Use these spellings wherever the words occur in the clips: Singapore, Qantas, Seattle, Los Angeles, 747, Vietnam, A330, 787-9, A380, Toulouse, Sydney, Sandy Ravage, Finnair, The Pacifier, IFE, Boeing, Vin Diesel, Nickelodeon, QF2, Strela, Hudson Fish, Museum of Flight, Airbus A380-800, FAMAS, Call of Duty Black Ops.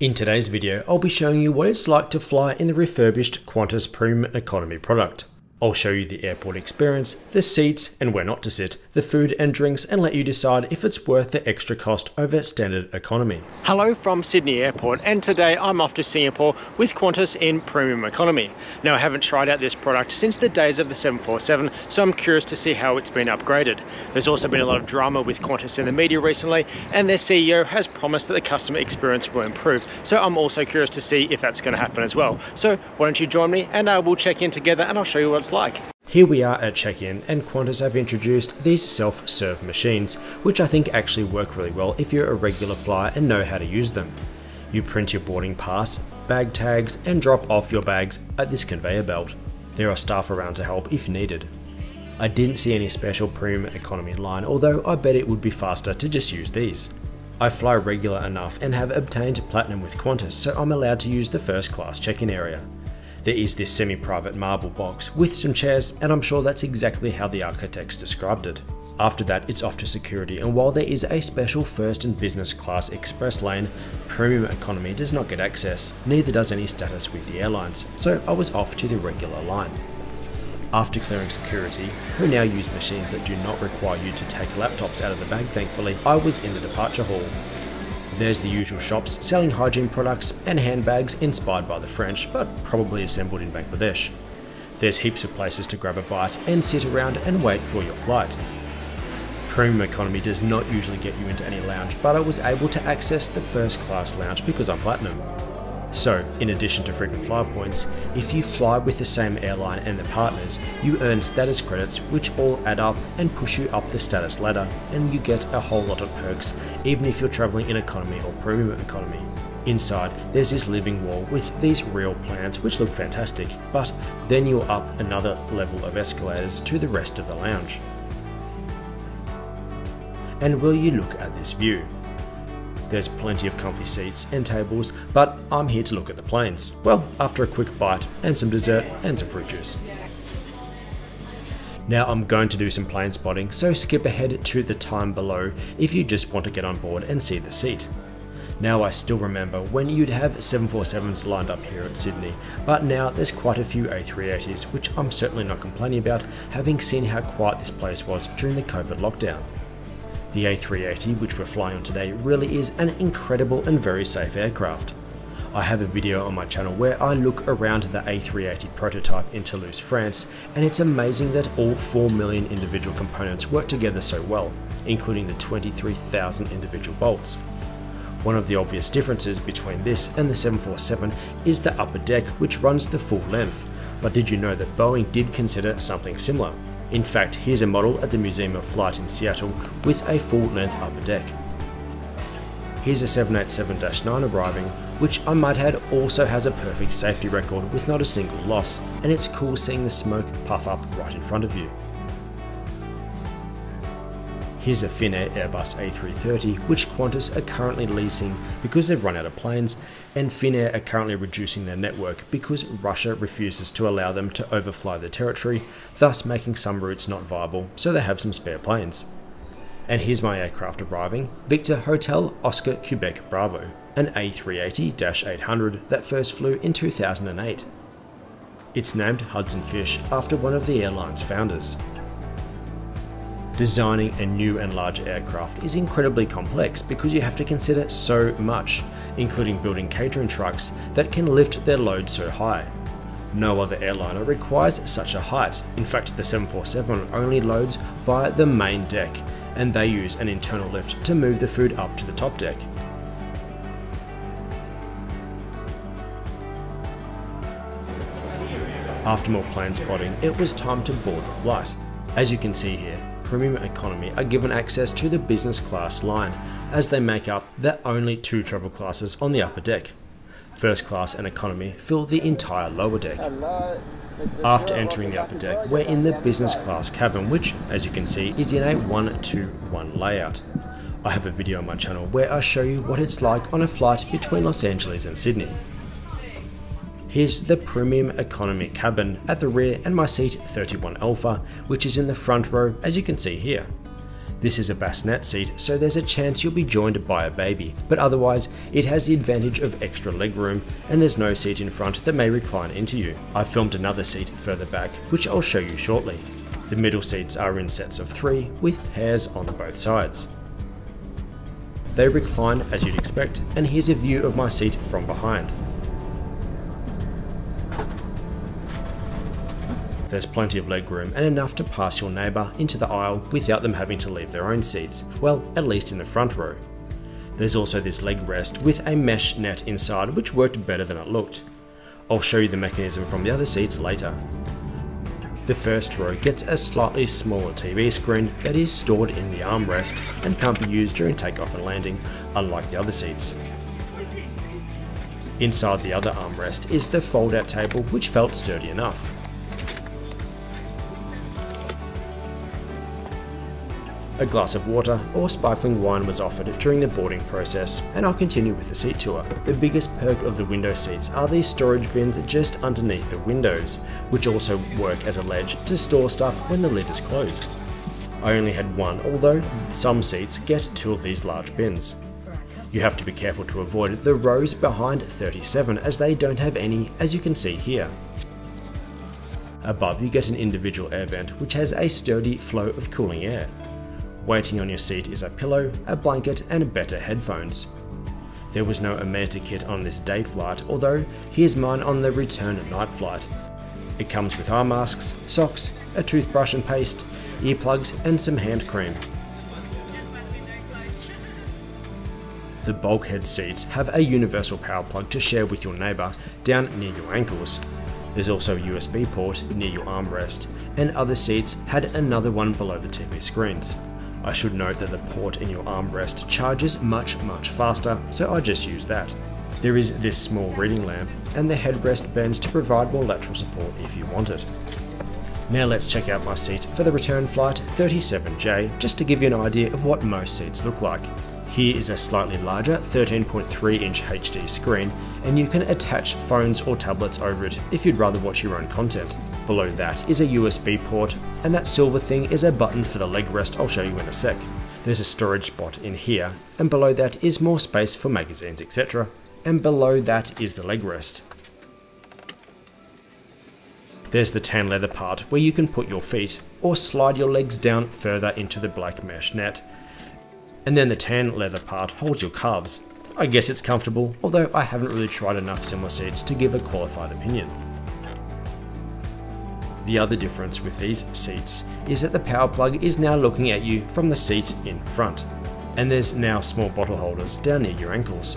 In today's video, I'll be showing you what it's like to fly in the refurbished Qantas Premium Economy product. I'll show you the airport experience, the seats and where not to sit, the food and drinks, and let you decide if it's worth the extra cost over standard economy. Hello from Sydney Airport, and today I'm off to Singapore with Qantas in Premium Economy. Now, I haven't tried out this product since the days of the 747, so I'm curious to see how it's been upgraded. There's also been a lot of drama with Qantas in the media recently, and their CEO has promised that the customer experience will improve, so I'm also curious to see if that's going to happen as well. So why don't you join me and we'll check in together and I'll show you what it's like. Here we are at check-in, and Qantas have introduced these self-serve machines, which I think actually work really well if you're a regular flyer and know how to use them. You print your boarding pass, bag tags, and drop off your bags at this conveyor belt. There are staff around to help if needed. I didn't see any special premium economy line, although I bet it would be faster to just use these. I fly regular enough and have obtained platinum with Qantas, so I'm allowed to use the first class check-in area. There is this semi-private marble box with some chairs, and I'm sure that's exactly how the architects described it. After that, it's off to security, and while there is a special first and business class express lane, premium economy does not get access, neither does any status with the airlines, so I was off to the regular line. After clearing security, who now use machines that do not require you to take laptops out of the bag thankfully, I was in the departure hall. There's the usual shops selling hygiene products and handbags inspired by the French, but probably assembled in Bangladesh. There's heaps of places to grab a bite and sit around and wait for your flight. Premium economy does not usually get you into any lounge, but I was able to access the first class lounge because I'm platinum. So, in addition to frequent flyer points, if you fly with the same airline and their partners, you earn status credits which all add up and push you up the status ladder, and you get a whole lot of perks even if you're travelling in economy or premium economy. Inside, there's this living wall with these real plants which look fantastic, but then you're up another level of escalators to the rest of the lounge. And will you look at this view? There's plenty of comfy seats and tables, but I'm here to look at the planes. Well, after a quick bite and some dessert and some fruit juice. Now I'm going to do some plane spotting, so skip ahead to the time below if you just want to get on board and see the seat. Now, I still remember when you'd have 747s lined up here at Sydney, but now there's quite a few A380s, which I'm certainly not complaining about, having seen how quiet this place was during the COVID lockdown. The A380, which we're flying on today, really is an incredible and very safe aircraft. I have a video on my channel where I look around the A380 prototype in Toulouse, France, and it's amazing that all 4 million individual components work together so well, including the 23,000 individual bolts. One of the obvious differences between this and the 747 is the upper deck, which runs the full length, but did you know that Boeing did consider something similar? In fact, here's a model at the Museum of Flight in Seattle with a full-length upper deck. Here's a 787-9 arriving, which I might add also has a perfect safety record with not a single loss, and it's cool seeing the smoke puff up right in front of you. Here's a Finnair Airbus A330, which Qantas are currently leasing because they've run out of planes, and Finnair are currently reducing their network because Russia refuses to allow them to overfly their territory, thus making some routes not viable, so they have some spare planes. And here's my aircraft arriving, Victor Hotel Oscar Quebec Bravo, an A380-800 that first flew in 2008. It's named Hudson Fish after one of the airline's founders. Designing a new and larger aircraft is incredibly complex because you have to consider so much, including building catering trucks that can lift their load so high. No other airliner requires such a height. In fact, the 747 only loads via the main deck, and they use an internal lift to move the food up to the top deck. After more plane spotting, it was time to board the flight. As you can see here, Premium Economy are given access to the business class line, as they make up the only two travel classes on the upper deck. First class and economy fill the entire lower deck. After entering the upper deck, we're in the business class cabin, which, as you can see, is in a 1-2-1 layout. I have a video on my channel where I show you what it's like on a flight between Los Angeles and Sydney. Here's the premium economy cabin at the rear, and my seat 31 Alpha, which is in the front row, as you can see here. This is a bassinet seat, so there's a chance you'll be joined by a baby, but otherwise it has the advantage of extra legroom, and there's no seat in front that may recline into you. I filmed another seat further back, which I'll show you shortly. The middle seats are in sets of 3 with pairs on both sides. They recline as you'd expect, and here's a view of my seat from behind. There's plenty of legroom and enough to pass your neighbour into the aisle without them having to leave their own seats, well, at least in the front row. There's also this leg rest with a mesh net inside, which worked better than it looked. I'll show you the mechanism from the other seats later. The first row gets a slightly smaller TV screen that is stored in the armrest and can't be used during takeoff and landing, unlike the other seats. Inside the other armrest is the fold-out table, which felt sturdy enough. A glass of water or sparkling wine was offered during the boarding process, and I'll continue with the seat tour. The biggest perk of the window seats are these storage bins just underneath the windows, which also work as a ledge to store stuff when the lid is closed. I only had one, although some seats get 2 of these large bins. You have to be careful to avoid the rows behind 37, as they don't have any, as you can see here. Above, you get an individual air vent which has a sturdy flow of cooling air. Waiting on your seat is a pillow, a blanket, and better headphones. There was no amenity kit on this day flight, although here's mine on the return night flight. It comes with eye masks, socks, a toothbrush and paste, earplugs, and some hand cream. The bulkhead seats have a universal power plug to share with your neighbour down near your ankles. There's also a USB port near your armrest, and other seats had another one below the TV screens. I should note that the port in your armrest charges much faster, so I just use that. There is this small reading lamp, and the headrest bends to provide more lateral support if you want it. Now let's check out my seat for the return flight 37J, just to give you an idea of what most seats look like. Here is a slightly larger 13.3-inch HD screen, and you can attach phones or tablets over it if you'd rather watch your own content. Below that is a USB port, and that silver thing is a button for the leg rest I'll show you in a sec. There's a storage spot in here, and below that is more space for magazines, etc. And below that is the leg rest. There's the tan leather part where you can put your feet or slide your legs down further into the black mesh net. And then the tan leather part holds your calves. I guess it's comfortable, although I haven't really tried enough similar seats to give a qualified opinion. The other difference with these seats is that the power plug is now looking at you from the seat in front, and there's now small bottle holders down near your ankles.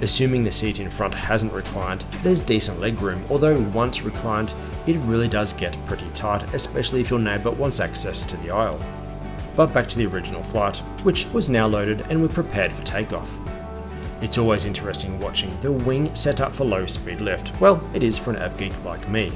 Assuming the seat in front hasn't reclined, there's decent legroom, although once reclined, it really does get pretty tight, especially if your neighbour wants access to the aisle. But back to the original flight, which was now loaded and we're prepared for takeoff. It's always interesting watching the wing set up for low speed lift. Well, it is for an av geek like me.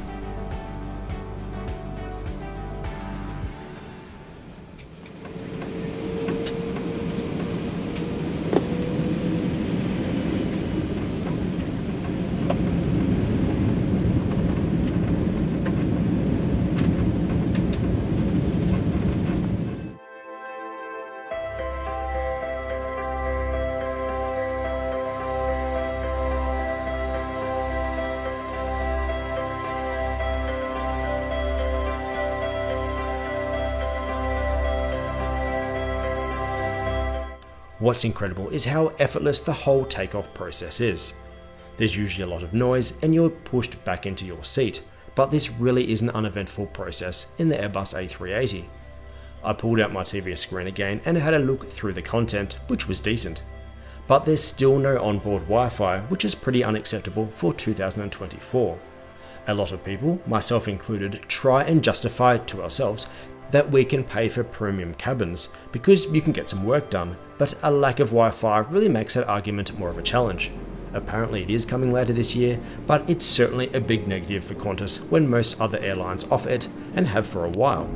What's incredible is how effortless the whole takeoff process is. There's usually a lot of noise and you're pushed back into your seat, but this really is an uneventful process in the Airbus A380. I pulled out my TV screen again and had a look through the content, which was decent. But there's still no onboard Wi-Fi, which is pretty unacceptable for 2024. A lot of people, myself included, try and justify to ourselves that we can pay for premium cabins because you can get some work done, but a lack of Wi-Fi really makes that argument more of a challenge. Apparently it is coming later this year, but it's certainly a big negative for Qantas when most other airlines offer it and have for a while.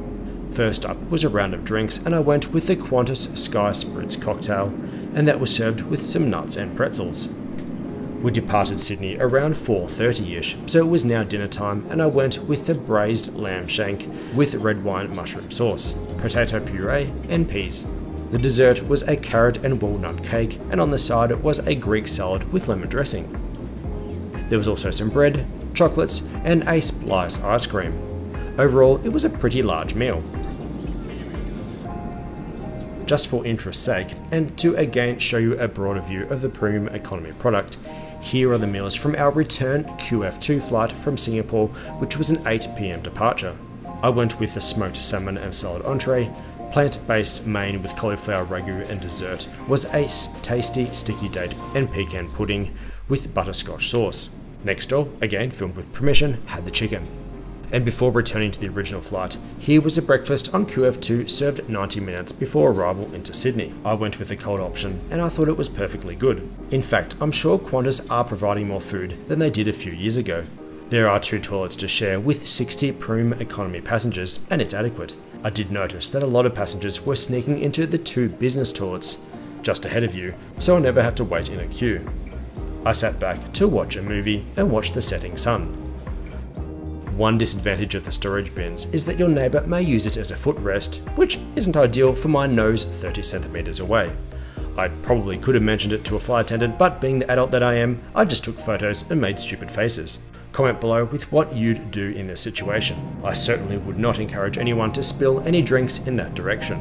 First up was a round of drinks, and I went with the Qantas Sky Spritz cocktail, and that was served with some nuts and pretzels. We departed Sydney around 4:30ish, so it was now dinner time, and I went with the braised lamb shank with red wine mushroom sauce, potato puree and peas. The dessert was a carrot and walnut cake, and on the side was a Greek salad with lemon dressing. There was also some bread, chocolates and a splice ice cream. Overall, it was a pretty large meal. Just for interest's sake, and to again show you a broader view of the premium economy product, here are the meals from our return QF2 flight from Singapore, which was an 8 PM departure. I went with the smoked salmon and salad entree. Plant-based main with cauliflower ragu and dessert was a tasty sticky date and pecan pudding with butterscotch sauce. Next door, again filmed with permission, had the chicken. And before returning to the original flight, here was a breakfast on QF2 served 90 minutes before arrival into Sydney. I went with the cold option and I thought it was perfectly good. In fact, I'm sure Qantas are providing more food than they did a few years ago. There are 2 toilets to share with 60 premium economy passengers and it's adequate. I did notice that a lot of passengers were sneaking into the 2 business toilets just ahead of you, so I never had to wait in a queue. I sat back to watch a movie and watch the setting sun. One disadvantage of the storage bins is that your neighbour may use it as a footrest, which isn't ideal for my nose 30 centimetres away. I probably could have mentioned it to a flight attendant, but being the adult that I am, I just took photos and made stupid faces. Comment below with what you'd do in this situation. I certainly would not encourage anyone to spill any drinks in that direction.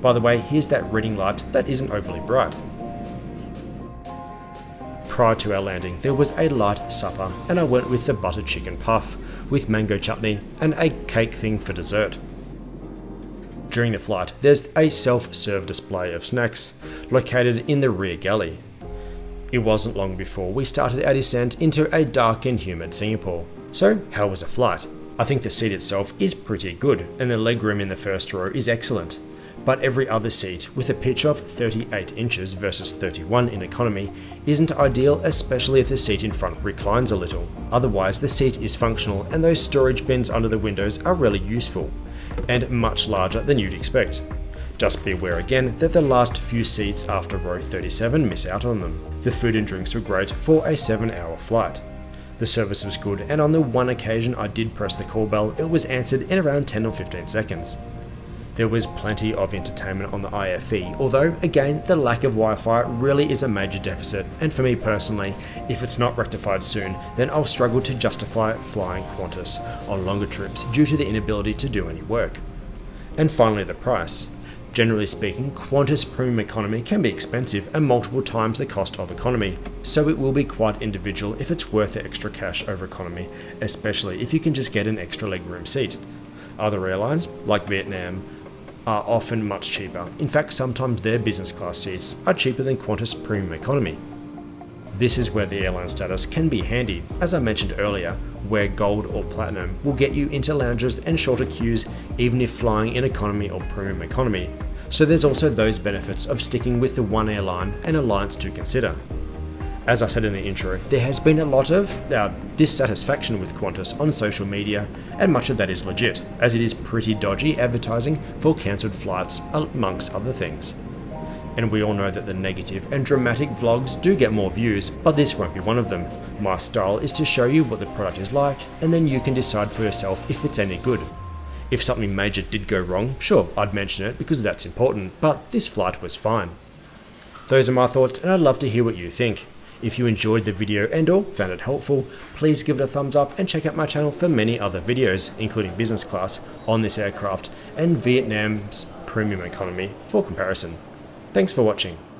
By the way, here's that reading light that isn't overly bright. Prior to our landing, there was a light supper and I went with the buttered chicken puff with mango chutney and a cake thing for dessert. During the flight, there's a self-serve display of snacks located in the rear galley. It wasn't long before we started our descent into a dark and humid Singapore. So how was the flight? I think the seat itself is pretty good and the legroom in the first row is excellent. But every other seat with a pitch of 38 inches versus 31 in economy isn't ideal, especially if the seat in front reclines a little. Otherwise, the seat is functional and those storage bins under the windows are really useful and much larger than you'd expect. Just be aware again that the last few seats after row 37 miss out on them. The food and drinks were great for a 7-hour flight. The service was good, and on the one occasion I did press the call bell, it was answered in around 10 or 15 seconds. There was plenty of entertainment on the IFE, although again the lack of Wi-Fi really is a major deficit, and for me personally, if it's not rectified soon, then I'll struggle to justify flying Qantas on longer trips due to the inability to do any work. And finally, the price. Generally speaking, Qantas Premium Economy can be expensive and multiple times the cost of economy, so it will be quite individual if it's worth the extra cash over economy, especially if you can just get an extra legroom seat. Other airlines, like Vietnam, are often much cheaper. In fact, sometimes their business class seats are cheaper than Qantas Premium Economy. This is where the airline status can be handy, as I mentioned earlier, where gold or platinum will get you into lounges and shorter queues even if flying in economy or premium economy. So there's also those benefits of sticking with the one airline and alliance to consider. As I said in the intro, there has been a lot of dissatisfaction with Qantas on social media, and much of that is legit, as it is pretty dodgy advertising for cancelled flights, amongst other things. And we all know that the negative and dramatic vlogs do get more views, but this won't be one of them. My style is to show you what the product is like, and then you can decide for yourself if it's any good. If something major did go wrong, sure, I'd mention it because that's important, but this flight was fine. Those are my thoughts, and I'd love to hear what you think. If you enjoyed the video and/or found it helpful, please give it a thumbs up and check out my channel for many other videos, including business class on this aircraft and Vietnam's premium economy for comparison. Thanks for watching.